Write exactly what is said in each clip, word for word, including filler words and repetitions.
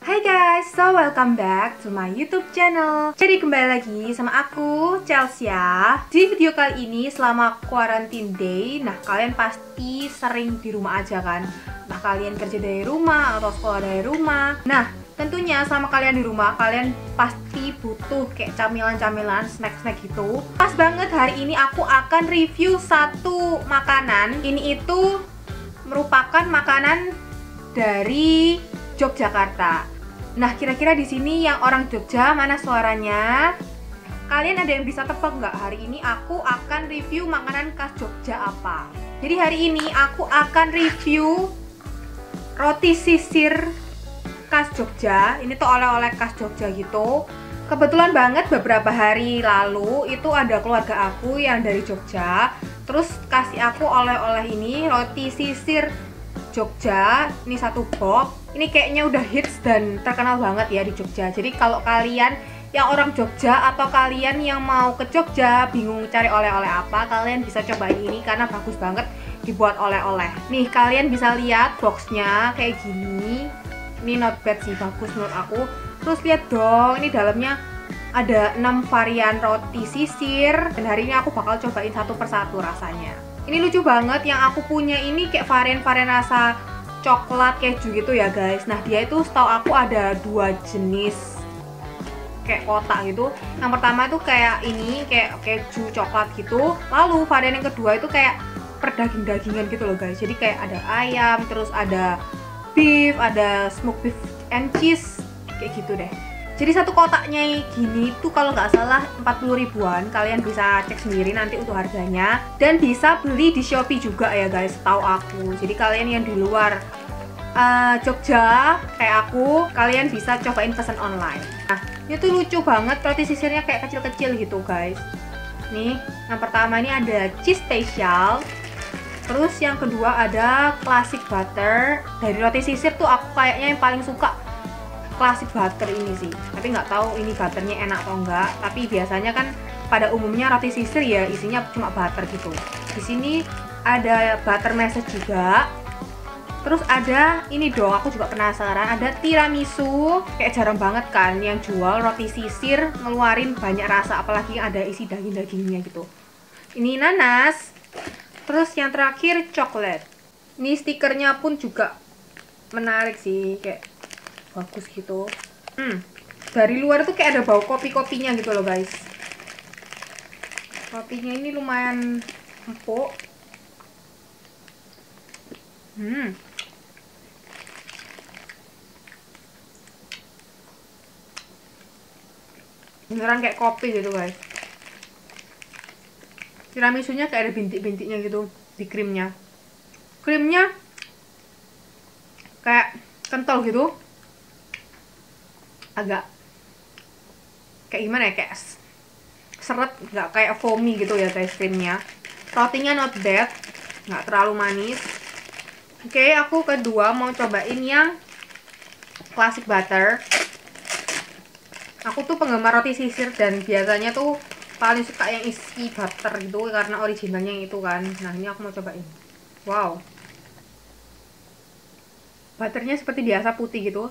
Hai guys, so welcome back to my YouTube channel. Jadi kembali lagi sama aku, Chelsea. Di video kali ini selama quarantine day, nah kalian pasti sering di rumah aja kan? Nah kalian kerja dari rumah atau sekolah dari rumah. Nah tentunya selama kalian di rumah, kalian pasti butuh kayak camilan-camilan, snack-snack gitu. Pas banget hari ini aku akan review satu makanan. Ini itu merupakan makanan dari Yogyakarta. Nah, kira-kira di sini yang orang Jogja mana suaranya? Kalian ada yang bisa tebak nggak? Hari ini aku akan review makanan khas Jogja apa? Jadi hari ini aku akan review roti sisir khas Jogja. Ini tuh oleh-oleh khas Jogja gitu. Kebetulan banget beberapa hari lalu itu ada keluarga aku yang dari Jogja, terus kasih aku oleh-oleh ini roti sisir Jogja, ini satu box. Ini kayaknya udah hits dan terkenal banget ya di Jogja. Jadi kalau kalian yang orang Jogja atau kalian yang mau ke Jogja bingung cari oleh-oleh apa, kalian bisa cobain ini karena bagus banget dibuat oleh-oleh. Nih kalian bisa lihat boxnya kayak gini. Ini not bad sih, bagus menurut aku. Terus lihat dong, ini dalamnya ada enam varian roti sisir. Dan hari ini aku bakal cobain satu persatu rasanya. Ini lucu banget, yang aku punya ini kayak varian-varian rasa coklat keju gitu ya guys. Nah dia itu setahu aku ada dua jenis kayak kotak gitu. Yang pertama itu kayak ini kayak keju coklat gitu. Lalu varian yang kedua itu kayak perdaging-dagingan gitu loh guys. Jadi kayak ada ayam, terus ada beef, ada smoked beef and cheese kayak gitu deh. Jadi satu kotaknya gini tuh kalau nggak salah empat puluh ribuan. Kalian bisa cek sendiri nanti untuk harganya. Dan bisa beli di Shopee juga ya guys, tahu aku. Jadi kalian yang di luar uh, Jogja kayak aku, kalian bisa cobain pesan online. Nah ini tuh lucu banget, roti sisirnya kayak kecil-kecil gitu guys. Nih yang pertama ini ada cheese special. Terus yang kedua ada classic butter. Dari roti sisir tuh aku kayaknya yang paling suka classic butter ini sih, tapi nggak tahu ini butternya enak atau enggak. Tapi biasanya kan pada umumnya roti sisir ya isinya cuma butter gitu. Di sini ada butter message juga. Terus ada ini dong, aku juga penasaran, ada tiramisu. Kayak jarang banget kan yang jual roti sisir ngeluarin banyak rasa, apalagi yang ada isi daging-dagingnya gitu. Ini nanas. Terus yang terakhir coklat. Ini stikernya pun juga menarik sih, kayak bagus gitu. hmm. Dari luar tuh kayak ada bau kopi-kopinya gitu loh guys. Kopinya ini lumayan empuk. hmm. Beneran kayak kopi gitu guys. Tiramisunya kayak ada bintik-bintiknya gitu di krimnya. Krimnya kayak kental gitu, agak kayak gimana ya, kayak seret, nggak kayak foamy gitu ya guys krimnya. Rotinya not bad, nggak terlalu manis. Oke, aku kedua mau cobain yang classic butter. Aku tuh penggemar roti sisir dan biasanya tuh paling suka yang isi butter gitu karena originalnya yang itu kan. Nah ini aku mau cobain. Wow, butternya seperti biasa putih gitu.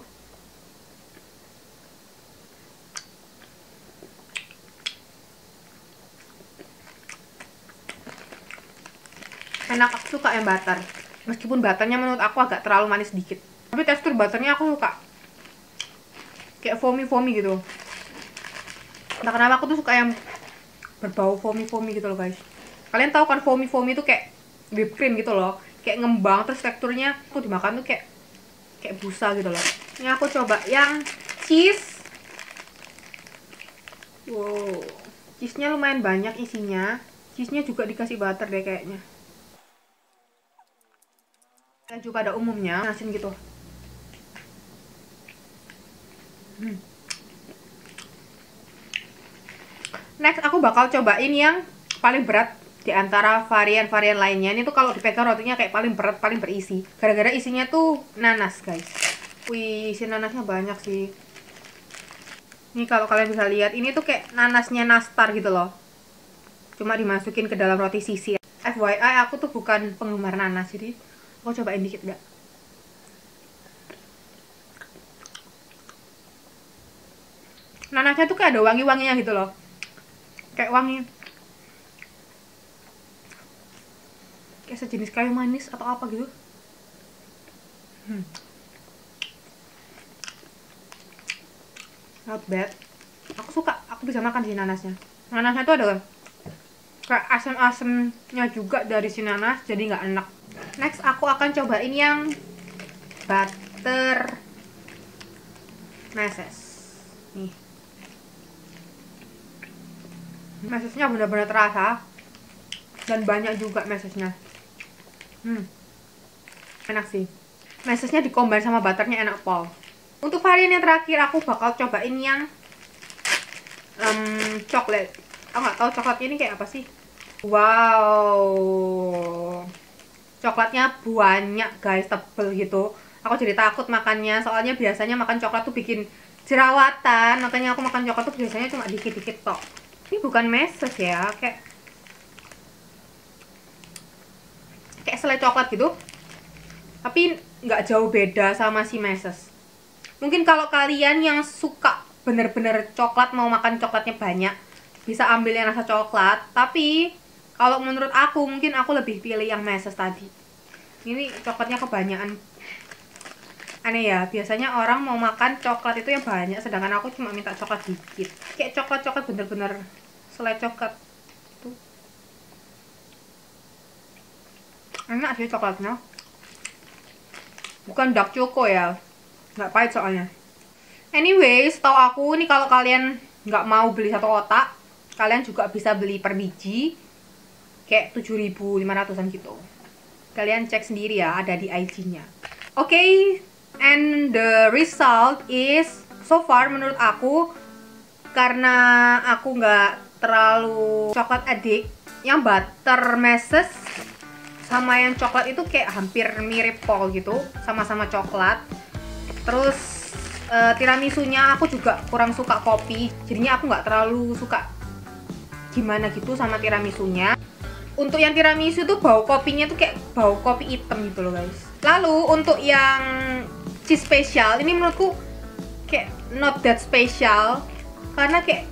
Enak, aku suka yang butter. Meskipun butternya menurut aku agak terlalu manis sedikit, tapi tekstur butternya aku suka. Kayak foamy-foamy gitu. Nah kenapa aku tuh suka yang berbau foamy-foamy gitu loh guys. Kalian tahu kan foamy-foamy itu kayak whipped cream gitu loh, kayak ngembang, terus teksturnya aku dimakan tuh kayak kayak busa gitu loh. Ini aku coba yang cheese. Wow, cheese-nya lumayan banyak isinya. Cheese-nya juga dikasih butter deh kayaknya. Dan juga pada umumnya asin gitu. hmm. Next aku bakal cobain yang paling berat di antara varian-varian lainnya. Ini tuh kalau dipegang rotinya kayak paling berat, paling berisi, gara-gara isinya tuh nanas guys. Wih, isi nanasnya banyak sih. Ini kalau kalian bisa lihat, ini tuh kayak nanasnya nastar gitu loh, cuma dimasukin ke dalam roti sisir. F Y I aku tuh bukan penggemar nanas, jadi aku cobain dikit gak? nanasnya tuh kayak ada wangi-wanginya gitu loh, kayak wangi kayak sejenis kayu manis atau apa gitu. hmm. Not bad, aku suka, aku bisa makan si nanasnya. Nanasnya tuh ada kayak asem-asemnya juga dari si nanas, jadi nggak enak. Next aku akan cobain yang butter meses. Nih mesesnya benar-benar terasa dan banyak juga mesesnya. Hmm, enak sih mesesnya, dikombin sama butternya enak pol. Untuk varian yang terakhir aku bakal cobain yang um, coklat. Aku nggak tahu coklatnya ini kayak apa sih. Wow, coklatnya banyak guys, tebel gitu. Aku jadi takut makannya, soalnya biasanya makan coklat tuh bikin jerawatan. Makanya aku makan coklat tuh biasanya cuma dikit-dikit tok. Ini bukan meses ya, kayak kayak selai coklat gitu, tapi nggak jauh beda sama si meses. Mungkin kalau kalian yang suka bener-bener coklat, mau makan coklatnya banyak, bisa ambil yang rasa coklat. Tapi kalau menurut aku, mungkin aku lebih pilih yang meses tadi. Ini coklatnya kebanyakan. Aneh ya, biasanya orang mau makan coklat itu yang banyak, sedangkan aku cuma minta coklat dikit. Kayak coklat-coklat bener-bener selai coklat tuh. Enak sih coklatnya, bukan dark choco ya, nggak pahit soalnya. Anyway, setahu aku nih, kalau kalian nggak mau beli satu otak, kalian juga bisa beli per biji kayak tujuh ribu lima ratusan gitu. Kalian cek sendiri ya, ada di I G-nya. Oke, okay, and the result is so far menurut aku, karena aku nggak terlalu coklat addict, yang butter meses sama yang coklat itu kayak hampir mirip pol gitu, sama-sama coklat. Terus uh, tiramisunya aku juga kurang suka kopi, jadinya aku nggak terlalu suka gimana gitu sama tiramisunya. Untuk yang tiramisu tuh bau kopinya tuh kayak bau kopi hitam gitu loh guys. Lalu untuk yang cheese special ini menurutku kayak not that special, karena kayak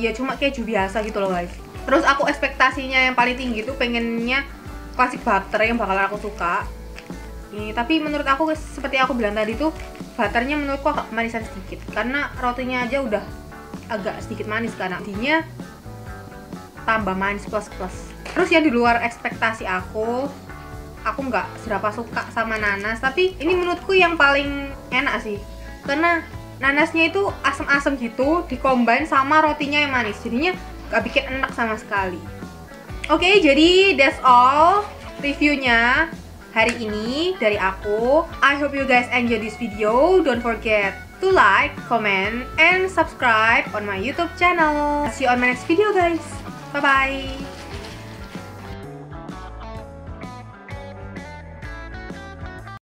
ya cuma keju biasa gitu loh guys. Terus aku ekspektasinya yang paling tinggi tuh pengennya classic butter yang bakalan aku suka ini, tapi menurut aku seperti aku bilang tadi tuh, butternya menurutku agak manisan sedikit, karena rotinya aja udah agak sedikit manis karena intinya tambah manis plus-plus. Terus yang di luar ekspektasi aku, aku nggak seberapa suka sama nanas, tapi ini menurutku yang paling enak sih, karena nanasnya itu asem-asem gitu, dikombin sama rotinya yang manis, jadinya nggak bikin enak sama sekali. Oke, okay, jadi that's all reviewnya hari ini dari aku. I hope you guys enjoy this video. Don't forget to like, comment, and subscribe on my YouTube channel. See you on my next video guys. Bye bye.